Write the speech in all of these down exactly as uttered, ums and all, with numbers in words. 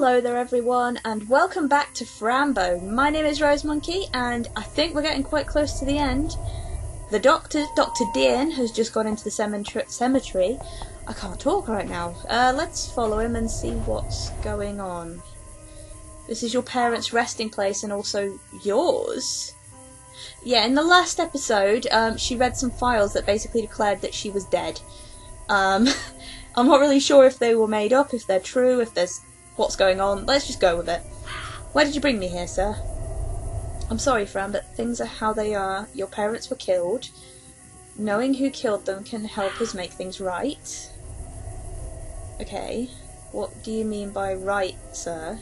Hello there everyone, and welcome back to Fran Bow. My name is Rosemonkey, and I think we're getting quite close to the end. The doctor, Dr. Dean, has just gone into the cemetery. I can't talk right now. Uh, let's follow him and see what's going on. This is your parents' resting place and also yours. Yeah, in the last episode, um, she read some files that basically declared that she was dead. Um, I'm not really sure if they were made up, if they're true, if there's... what's going on. Let's just go with it. Why did you bring me here, sir? I'm sorry, Fran, but things are how they are. Your parents were killed. Knowing who killed them can help us make things right. Okay. What do you mean by right, sir?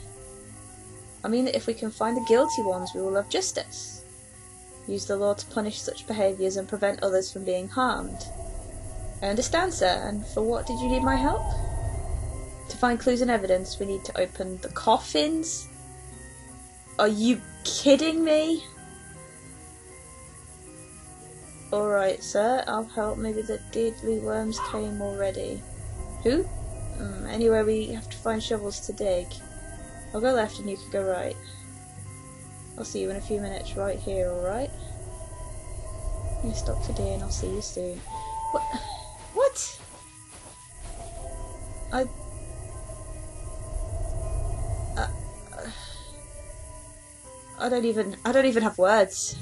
I mean that if we can find the guilty ones, we will have justice. Use the law to punish such behaviours and prevent others from being harmed. I understand, sir, and for what did you need my help? To find clues and evidence, we need to open the coffins? Are you kidding me? Alright, sir, I'll help. Maybe the deadly worms came already. Who? Mm, anyway, we have to find shovels to dig. I'll go left and you can go right. I'll see you in a few minutes right here, alright? Yes, Doctor Dean, I'll see you soon. What? What? I... I don't even, I don't even have words.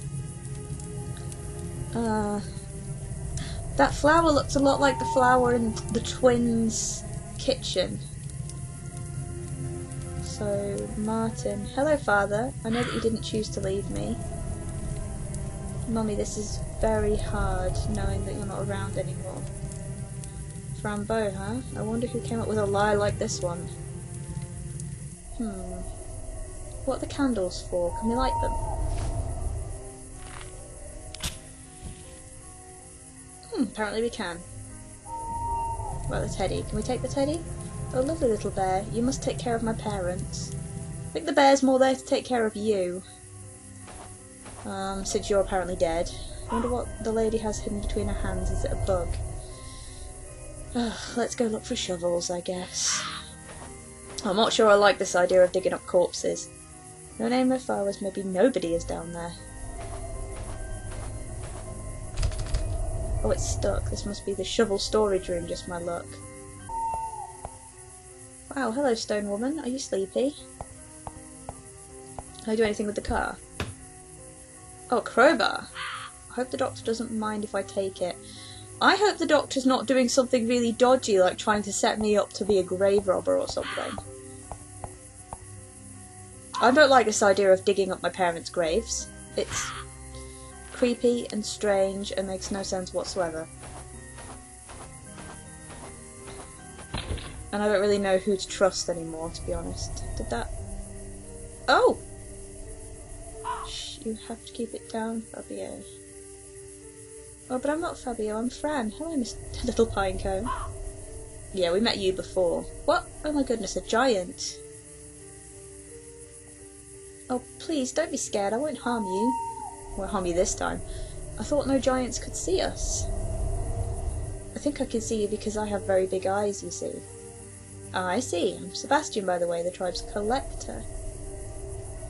Uh, that flower looks a lot like the flower in the twins' kitchen. So, Martin. Hello, Father. I know that you didn't choose to leave me. Mummy, this is very hard, knowing that you're not around anymore. Fran Bow, huh? I wonder who came up with a lie like this one. Hmm. What are the candles for? Can we light them? Hmm, apparently we can. Well, the teddy. Can we take the teddy? Oh, lovely little bear. You must take care of my parents. I think the bear's more there to take care of you. Um, since you're apparently dead. I wonder what the lady has hidden between her hands. Is it a bug? Ugh, let's go look for shovels, I guess. I'm not sure I like this idea of digging up corpses. No name of flowers, maybe nobody is down there. Oh, it's stuck. This must be the shovel storage room, just my luck. Wow, hello, stone woman. Are you sleepy? Can I do anything with the car? Oh, crowbar. I hope the doctor doesn't mind if I take it. I hope the doctor's not doing something really dodgy, like trying to set me up to be a grave robber or something. I don't like this idea of digging up my parents' graves. It's creepy and strange and makes no sense whatsoever. And I don't really know who to trust anymore, to be honest. Did that... Oh! Shh, you have to keep it down, Fabio. Oh, but I'm not Fabio, I'm Fran. Hello, Miss Little Pinecone. Yeah, we met you before. What? Oh my goodness, a giant. Oh, please, don't be scared. I won't harm you. I won't harm you this time. I thought no giants could see us. I think I can see you because I have very big eyes, you see. Ah, I see. I'm Sebastian, by the way, the tribe's collector.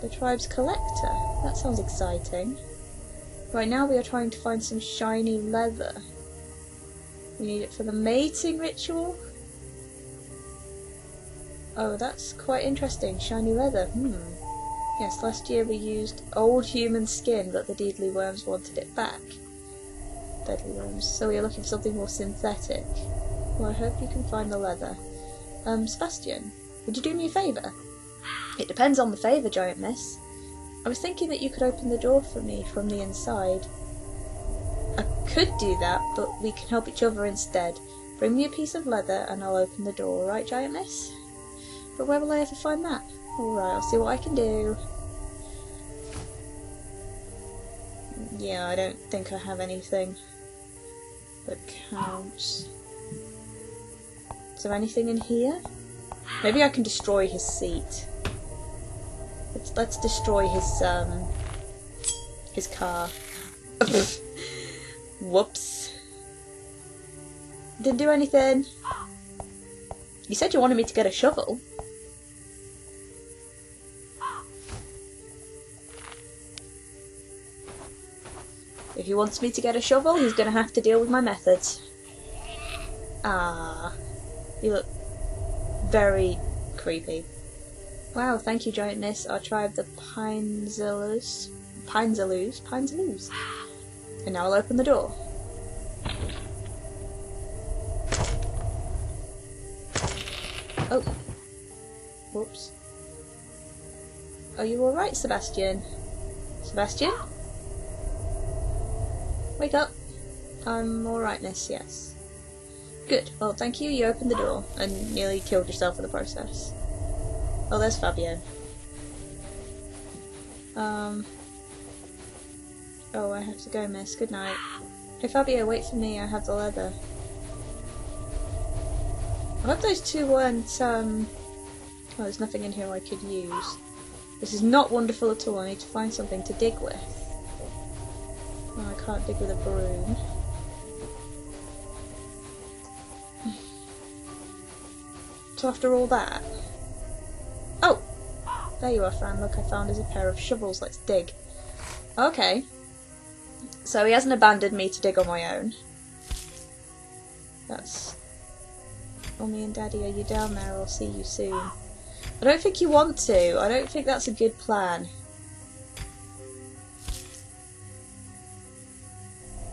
The tribe's collector? That sounds exciting. Right now we are trying to find some shiny leather. We need it for the mating ritual. Oh, that's quite interesting. Shiny leather. Hmm. Yes, last year we used old human skin, but the deadly worms wanted it back. Deadly worms. So we are looking for something more synthetic. Well, I hope you can find the leather. Um, Sebastian, would you do me a favour? It depends on the favour, giant miss. I was thinking that you could open the door for me from the inside. I could do that, but we can help each other instead. Bring me a piece of leather and I'll open the door, right, giant miss? But where will I ever find that? Alright, I'll see what I can do. Yeah, I don't think I have anything that counts. Is there anything in here? Maybe I can destroy his seat. Let's, let's destroy his, um, his car. Whoops. Didn't do anything. You said you wanted me to get a shovel. he wants me to get a shovel, he's going to have to deal with my methods. Ah, you look very creepy. Wow, thank you, giantness. Our tribe, the Pinzelus. Pinzelus? Pinzelus. And now I'll open the door. Oh. Whoops. Are you alright, Sebastian? Sebastian? Wake up. I'm alright, miss, yes. Good. Well, thank you. You opened the door and nearly killed yourself in the process. Oh, there's Fabio. Um... Oh, I have to go, miss. Good night. Hey, Fabio, wait for me. I have the leather. I hope those two weren't, um... well, there's nothing in here I could use. This is not wonderful at all. I need to find something to dig with. Oh, I can't dig with a broom. So after all that... Oh! There you are, Fran. Look, I found us a pair of shovels. Let's dig. Okay. So he hasn't abandoned me to dig on my own. That's... Mummy and Daddy, are you down there? I'll see you soon. I don't think you want to. I don't think that's a good plan.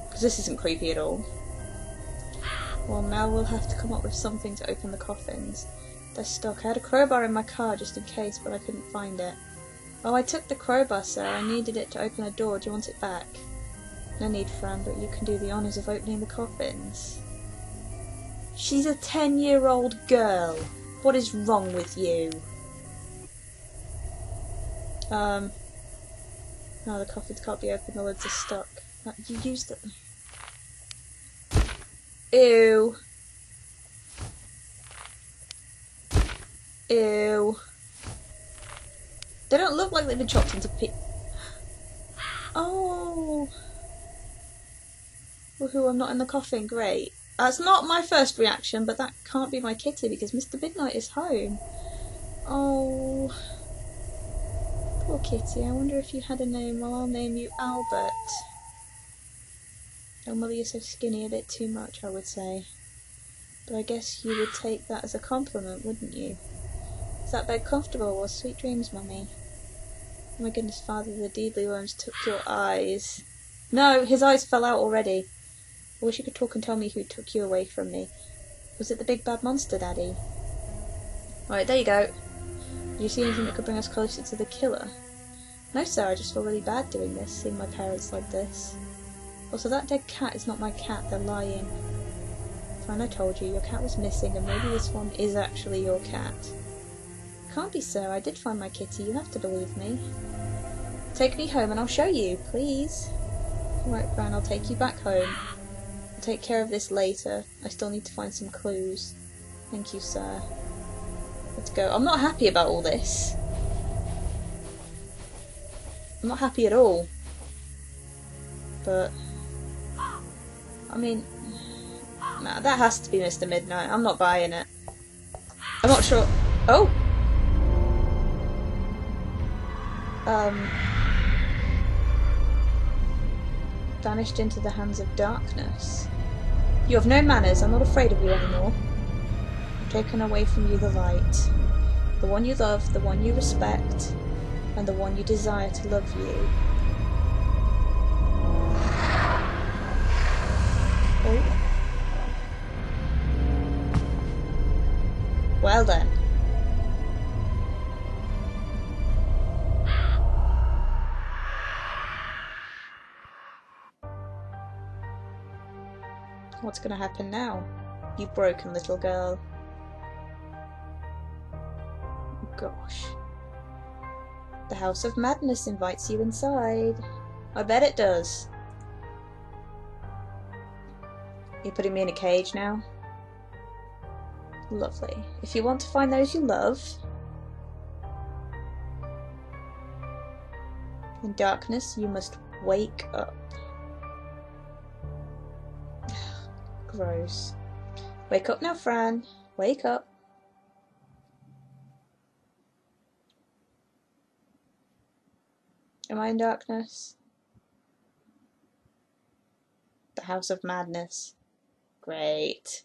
Because this isn't creepy at all. Well, now we'll have to come up with something to open the coffins. They're stuck. I had a crowbar in my car just in case, but I couldn't find it. Oh, I took the crowbar, sir. I needed it to open a door. Do you want it back? No need, Fran, but you can do the honours of opening the coffins. She's a ten-year-old girl. What is wrong with you? Um. No, the coffins can't be opened. The lids are stuck. No, you used it. Ew. Ew. They don't look like they've been chopped into pe- Oh. Woohoo, I'm not in the coffin. Great. That's not my first reaction, but that can't be my kitty because Mister Midnight is home. Oh. Poor kitty. I wonder if you had a name. Well, I'll name you Albert. Oh, Mother, you're so skinny, a bit too much, I would say. But I guess you would take that as a compliment, wouldn't you? Is that bed comfortable? Well, sweet dreams, Mummy. Oh my goodness, Father, the deedly worms took your eyes. No, his eyes fell out already. I wish you could talk and tell me who took you away from me. Was it the big bad monster, Daddy? Alright, there you go. Did you see anything that could bring us closer to the killer? No, sir, I just feel really bad doing this, seeing my parents like this. Also, that dead cat is not my cat, they're lying. Fran, I told you, your cat was missing, and maybe this one is actually your cat. Can't be, sir, I did find my kitty, you have to believe me. Take me home and I'll show you, please. Alright, Fran, I'll take you back home. I'll take care of this later, I still need to find some clues. Thank you, sir. Let's go. I'm not happy about all this. I'm not happy at all. But... I mean, nah, that has to be Mister Midnight. I'm not buying it. I'm not sure. Oh! Um. Vanished into the hands of darkness. You have no manners. I'm not afraid of you anymore. I've taken away from you the light. The one you love, the one you respect, and the one you desire to love you. Oh. Well then. What's going to happen now? You broken little girl. Gosh. The House of Madness invites you inside. I bet it does. You're putting me in a cage now? Lovely. If you want to find those you love... in darkness, you must wake up. Gross. Wake up now, Fran. Wake up. Am I in darkness? House of Madness. Great.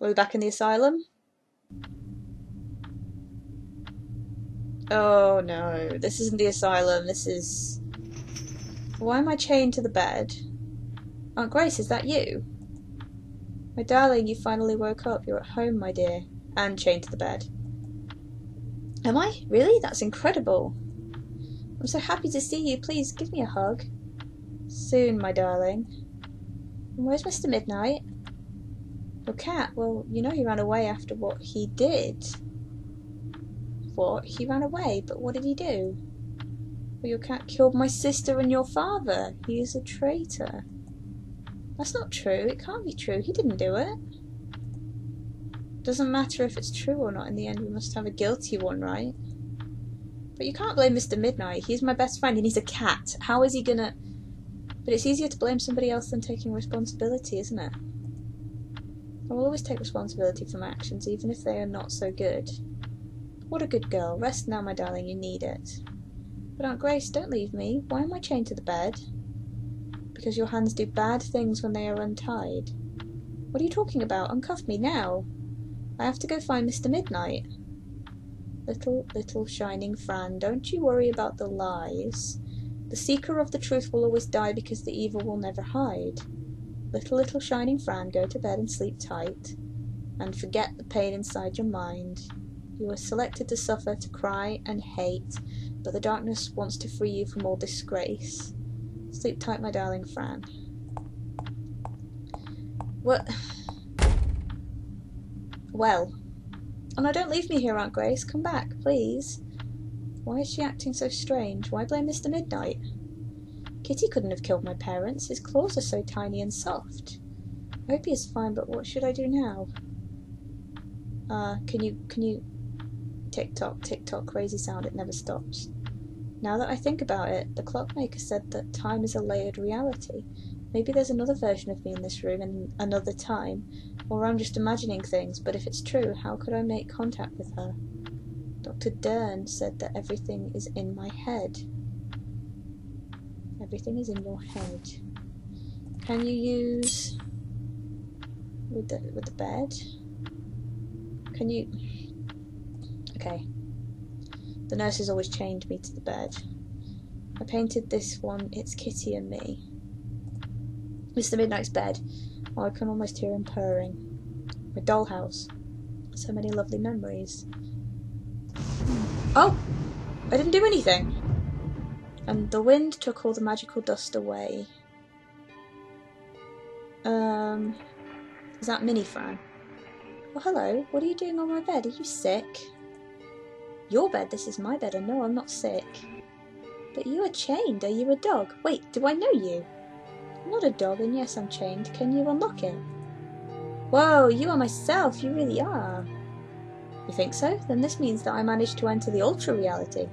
Are we back in the asylum? Oh no, this isn't the asylum, this is... Why am I chained to the bed? Aunt Grace, is that you? My darling, you finally woke up. You're at home, my dear. And chained to the bed. Am I? Really? That's incredible. I'm so happy to see you. Please, give me a hug. Soon, my darling. And where's Mister Midnight? Your cat? Well, you know he ran away after what he did. What? He ran away? But what did he do? Well, your cat killed my sister and your father. He is a traitor. That's not true. It can't be true. He didn't do it. Doesn't matter if it's true or not. In the end, we must have a guilty one, right? But you can't blame Mister Midnight. He's my best friend and he's a cat. How is he gonna... But it's easier to blame somebody else than taking responsibility, isn't it? I will always take responsibility for my actions, even if they are not so good. What a good girl. Rest now, my darling. You need it. But Aunt Grace, don't leave me. Why am I chained to the bed? Because your hands do bad things when they are untied. What are you talking about? Uncuff me now. I have to go find Mister Midnight. Little, little shining Fran, don't you worry about the lies. The seeker of the truth will always die because the evil will never hide. Little, little shining Fran, go to bed and sleep tight. And forget the pain inside your mind. You are selected to suffer, to cry and hate, but the darkness wants to free you from all disgrace. Sleep tight, my darling Fran. What? Well. Oh no, don't leave me here, Aunt Grace. Come back, please. Why is she acting so strange? Why blame Mister Midnight? Kitty couldn't have killed my parents. His claws are so tiny and soft. I hope he is fine, but what should I do now? Uh, can you, can you... Tick-tock, tick-tock, crazy sound, it never stops. Now that I think about it, the clockmaker said that time is a layered reality. Maybe there's another version of me in this room and another time, or I'm just imagining things, but if it's true, how could I make contact with her? Doctor Dean said that everything is in my head. Everything is in your head. Can you use... with the, with the bed? Can you... Okay. The nurses always chained me to the bed. I painted this one, it's Kitty and me. Mister Midnight's bed. Oh, I can almost hear him purring. My dollhouse. So many lovely memories. Oh! I didn't do anything! And the wind took all the magical dust away. Um... Is that Minnie Fran? Well, hello. What are you doing on my bed? Are you sick? Your bed, this is my bed, and no, I'm not sick. But you are chained, are you a dog? Wait, do I know you? I'm not a dog, and yes, I'm chained. Can you unlock it? Whoa, you are myself, you really are. You think so? Then this means that I managed to enter the ultra reality.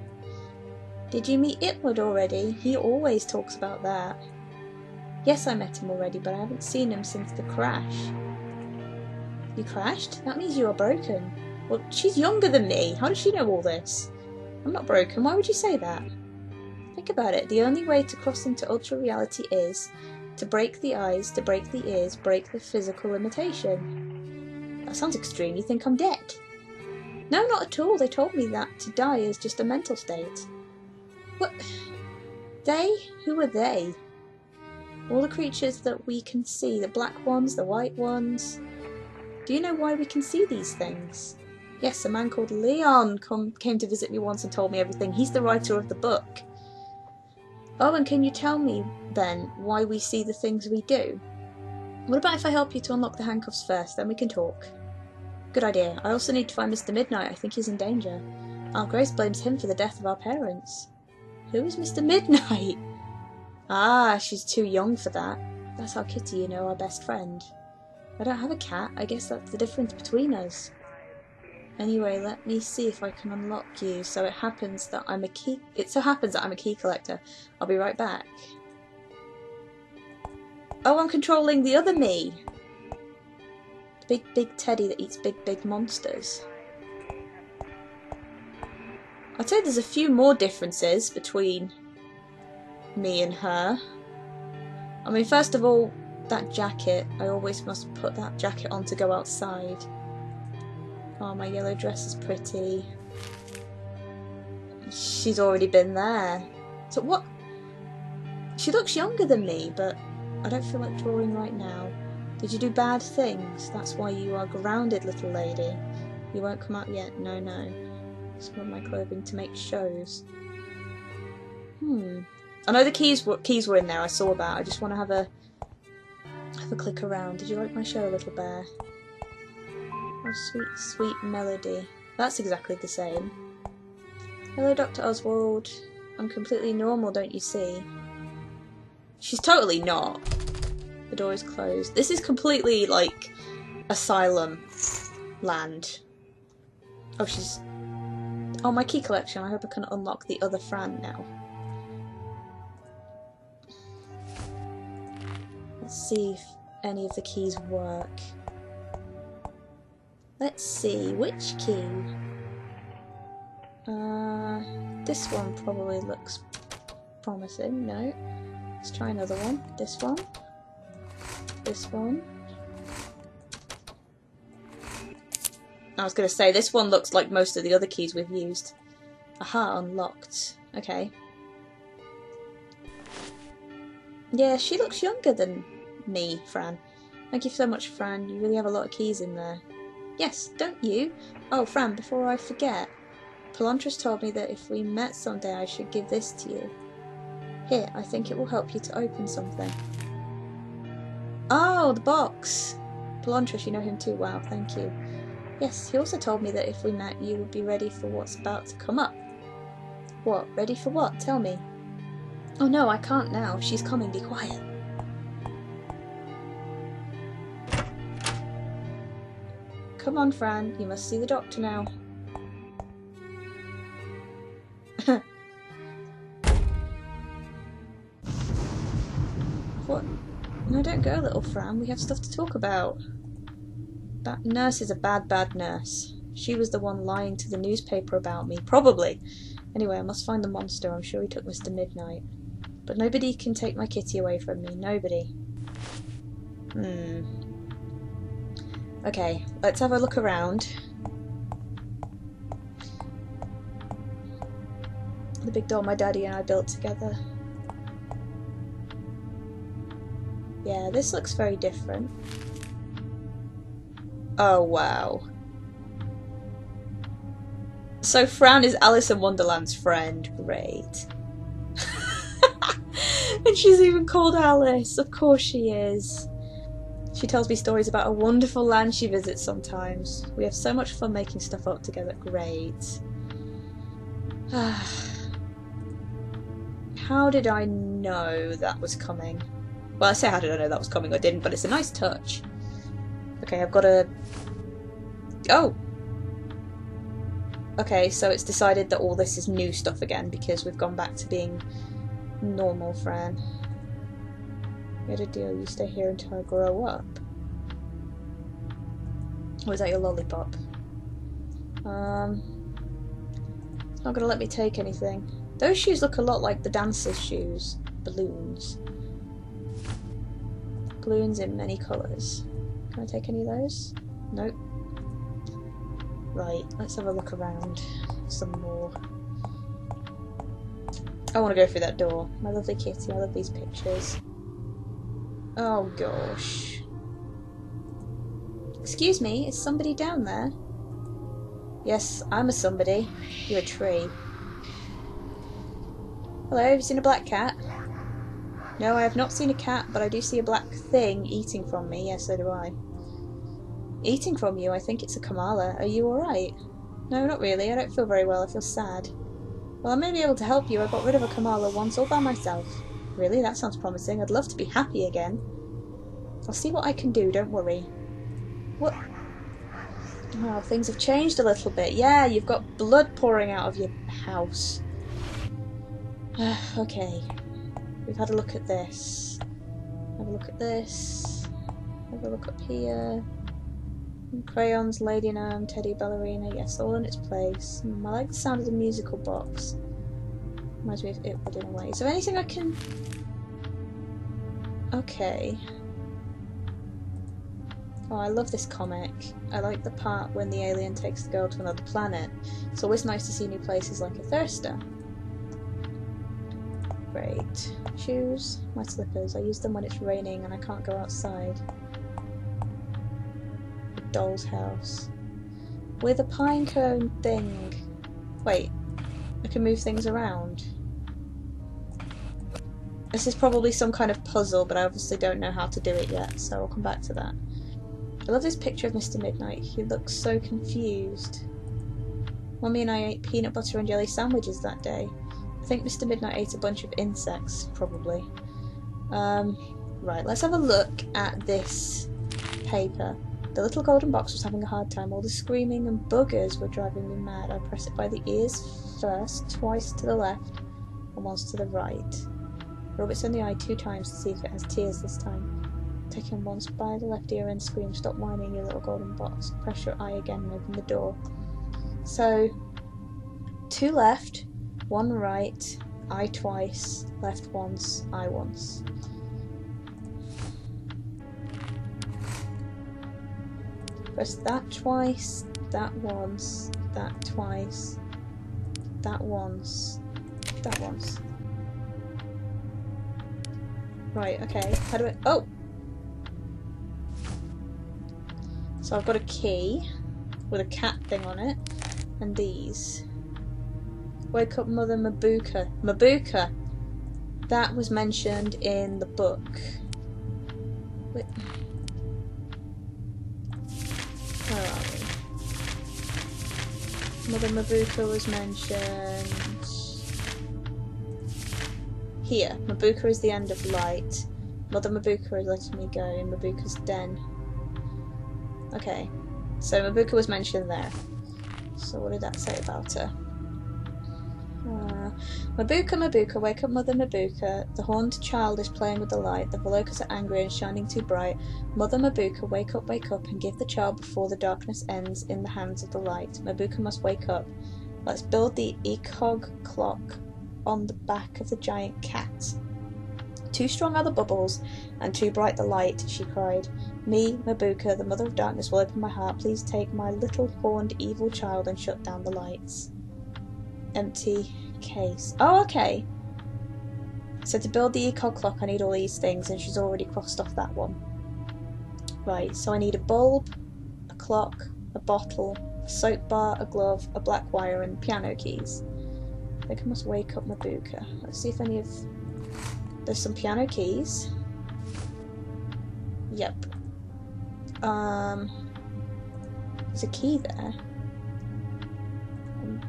Did you meet Itwood already? He always talks about that. Yes, I met him already, but I haven't seen him since the crash. You crashed? That means you are broken. Well, she's younger than me. How does she know all this? I'm not broken. Why would you say that? Think about it. The only way to cross into ultra reality is to break the eyes, to break the ears, break the physical limitation. That sounds extreme. You think I'm dead? No, not at all. They told me that to die is just a mental state. What? They? Who are they? All the creatures that we can see. The black ones, the white ones. Do you know why we can see these things? Yes, a man called Leon come, came to visit me once and told me everything. He's the writer of the book. Oh, and can you tell me, then, why we see the things we do? What about if I help you to unlock the handcuffs first, then we can talk? Good idea. I also need to find Mister Midnight. I think he's in danger. Aunt Grace blames him for the death of our parents. Who is Mister Midnight? Ah, she's too young for that. That's our Kitty, you know, our best friend. I don't have a cat. I guess that's the difference between us. Anyway, let me see if I can unlock you. So it happens that I'm a key... It so happens that I'm a key collector. I'll be right back. Oh, I'm controlling the other me! The big, big teddy that eats big, big monsters. I'd say there's a few more differences between me and her. I mean, first of all, that jacket. I always must put that jacket on to go outside. Oh, my yellow dress is pretty. She's already been there. So what? She looks younger than me, but I don't feel like drawing right now. Did you do bad things? That's why you are grounded, little lady. You won't come out yet. No, no. Just want my clothing to make shows. Hmm. I know the keys were, keys were in there. I saw that. I just want to have a have a click around. Did you like my show, little bear? Oh, sweet, sweet melody. That's exactly the same. Hello, Doctor Oswald. I'm completely normal, don't you see? She's totally not. The door is closed. This is completely, like, asylum land. Oh, she's... Oh, my key collection. I hope I can unlock the other Fran now. Let's see if any of the keys work. Let's see. Which key? Uh, this one probably looks promising. No. Let's try another one. This one. This one. I was going to say, this one looks like most of the other keys we've used. Aha, unlocked. Okay. Yeah, she looks younger than me, Fran. Thank you so much, Fran. You really have a lot of keys in there. Yes, don't you? Oh, Fran, before I forget, Palontras told me that if we met someday, I should give this to you. Here, I think it will help you to open something. Oh, the box! Palontras, you know him too well, thank you. Yes, he also told me that if we met, you would be ready for what's about to come up. What? Ready for what? Tell me. Oh no, I can't now. She's coming, be quiet. Come on, Fran, you must see the doctor now. What? No, don't go, little Fran. We have stuff to talk about. That nurse is a bad, bad nurse. She was the one lying to the newspaper about me. Probably. Anyway, I must find the monster. I'm sure he took Mister Midnight. But nobody can take my kitty away from me. Nobody. Hmm. Okay, let's have a look around. The big doll my daddy and I built together. Yeah, this looks very different. Oh, wow. So Fran is Alice in Wonderland's friend. Great. And she's even called Alice. Of course she is. She tells me stories about a wonderful land she visits sometimes. We have so much fun making stuff up together. Great. How did I know that was coming? Well, I say how did I know that was coming, I didn't, but it's a nice touch. Okay, I've got a... Oh! Okay, so it's decided that all this is new stuff again, because we've gone back to being normal, Fran. We had a deal, you stay here until I grow up. Or is that your lollipop? Um, it's not gonna let me take anything. Those shoes look a lot like the dancer's shoes. Balloons. Balloons in many colours. Can I take any of those? Nope. Right, let's have a look around some more. I want to go through that door. My lovely kitty, I love these pictures. Oh gosh. Excuse me, is somebody down there? Yes, I'm a somebody. You're a tree. Hello, have you seen a black cat? No, I have not seen a cat, but I do see a black thing eating from me. Yes, so do I. Eating from you? I think it's a Kamala. Are you alright? No, not really. I don't feel very well. I feel sad. Well, I may be able to help you. I got rid of a Kamala once all by myself. Really? That sounds promising. I'd love to be happy again. I'll see what I can do. Don't worry. What? Oh, things have changed a little bit. Yeah, you've got blood pouring out of your house. Okay. We've had a look at this. Have a look at this. Have a look up here. Crayons, Lady and Arm, Teddy Ballerina. Yes, all in its place. I like the sound of the musical box. Reminds me of it within a way. Is there anything I can... Okay. Oh, I love this comic. I like the part when the alien takes the girl to another planet. It's always nice to see new places like a thirster. Great. Shoes. My slippers. I use them when it's raining and I can't go outside. A doll's house. With a pine cone thing. Wait. I can move things around. This is probably some kind of puzzle, but I obviously don't know how to do it yet, so I'll come back to that. I love this picture of Mister Midnight. He looks so confused. Mummy and I ate peanut butter and jelly sandwiches that day. I think Mister Midnight ate a bunch of insects, probably. Um, right, let's have a look at this paper. The little golden box was having a hard time. All the screaming and buggers were driving me mad. I press it by the ears first, twice to the left, and once to the right. Rub it in the eye two times to see if it has tears this time. Take him once by the left ear and scream, "Stop whining, your little golden box." Press your eye again and open the door. So, two left, one right, eye twice, left once, eye once. Press that twice, that once, that twice, that once, that once. Right, okay, how do I- oh! So I've got a key with a cat thing on it, and these. Wake up Mother Mabuka. Mabuka! That was mentioned in the book. Wait. Where are we? Mother Mabuka was mentioned... Here. Mabuka is the end of light. Mother Mabuka is letting me go in Mabuka's den. Okay. So Mabuka was mentioned there. So what did that say about her? Uh, Mabuka, Mabuka, wake up Mother Mabuka. The horned child is playing with the light. The Volokas are angry and shining too bright. Mother Mabuka, wake up, wake up, and give the child before the darkness ends in the hands of the light. Mabuka must wake up. Let's build the E C O G clock on the back of the giant cat. Too strong are the bubbles, and too bright the light, she cried. Me, Mabuka, the mother of darkness, will open my heart. Please take my little horned evil child and shut down the lights. Empty case. Oh, okay. So to build the eco clock, I need all these things, and she's already crossed off that one. Right, so I need a bulb, a clock, a bottle, a soap bar, a glove, a black wire, and piano keys. I think I must wake up Mabuka. Let's see if any of... There's some piano keys. Yep. Um... There's a key there.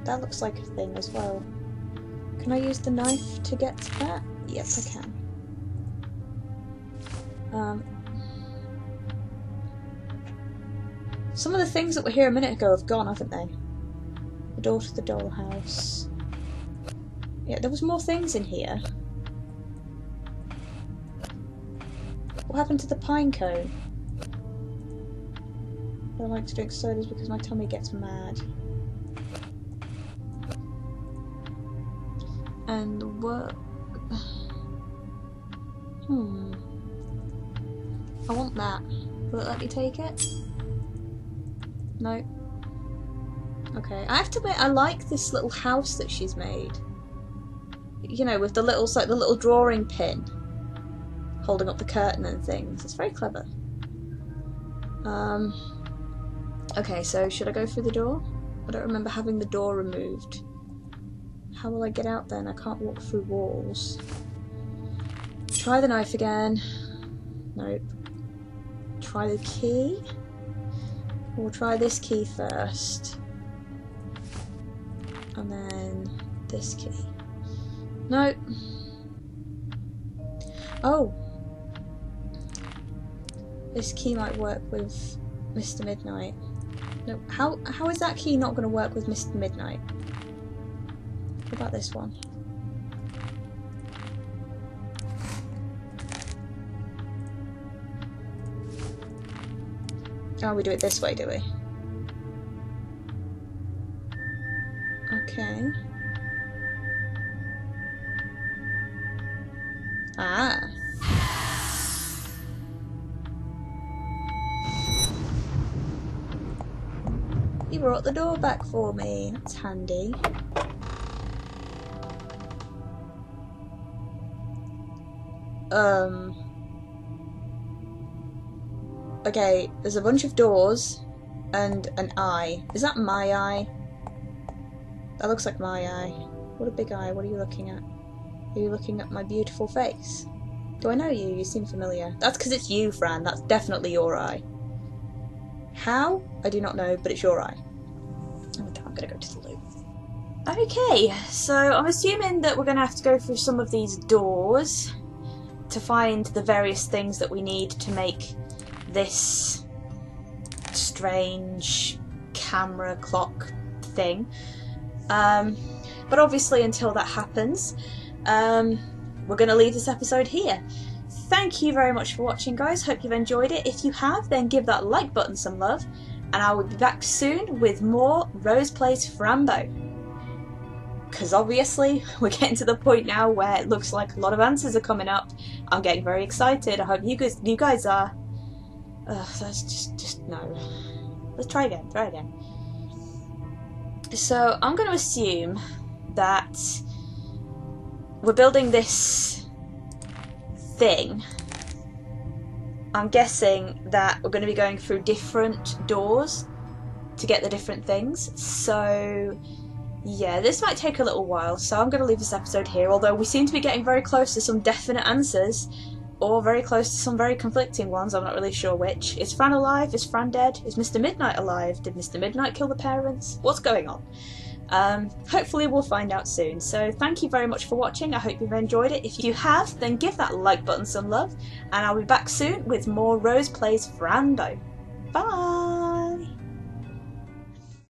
That looks like a thing as well. Can I use the knife to get to that? Yes, I can. Um, some of the things that were here a minute ago have gone, haven't they? The door to the dollhouse. Yeah, there was more things in here. What happened to the pine cone? I don't like to drink sodas because my tummy gets mad. And what? Hmm. I want that. Will it let me take it? No. Okay. I have to admit, I like this little house that she's made. You know, with the little, like the little drawing pin, holding up the curtain and things. It's very clever. Um. Okay. So should I go through the door? I don't remember having the door removed. How will I get out then? I can't walk through walls. Try the knife again. Nope. Try the key. We'll try this key first. And then this key. Nope. Oh! This key might work with Mister Midnight. No, how, how is that key not going to work with Mister Midnight? What about this one? Oh, we do it this way, do we? Okay. Ah. He brought the door back for me. That's handy. Um. Okay, there's a bunch of doors and an eye. Is that my eye? That looks like my eye. What a big eye. What are you looking at? Are you looking at my beautiful face? Do I know you? You seem familiar. That's because it's you, Fran. That's definitely your eye. How? I do not know, but it's your eye. Oh, I'm gonna go to the loo. Okay, so I'm assuming that we're gonna have to go through some of these doors to find the various things that we need to make this strange camera clock thing. Um, but obviously until that happens, Um, we're going to leave this episode here. Thank you very much for watching, guys. Hope you've enjoyed it. If you have, then give that like button some love, and I will be back soon with more Rose Plays Fran Bow. Because obviously we're getting to the point now where it looks like a lot of answers are coming up. I'm getting very excited. I hope you guys, you guys are. Ugh, that's just, just no. Let's try again. Try again. So I'm going to assume that we're building this thing. I'm guessing that we're going to be going through different doors to get the different things. So yeah, this might take a little while, so I'm going to leave this episode here, although we seem to be getting very close to some definite answers, or very close to some very conflicting ones. I'm not really sure which. Is Fran alive? Is Fran dead? Is Mister Midnight alive? Did Mister Midnight kill the parents? What's going on? Um, hopefully we'll find out soon. So thank you very much for watching. I hope you've enjoyed it. If you have, then give that like button some love, and I'll be back soon with more Rose Plays Fran Bow. Bye!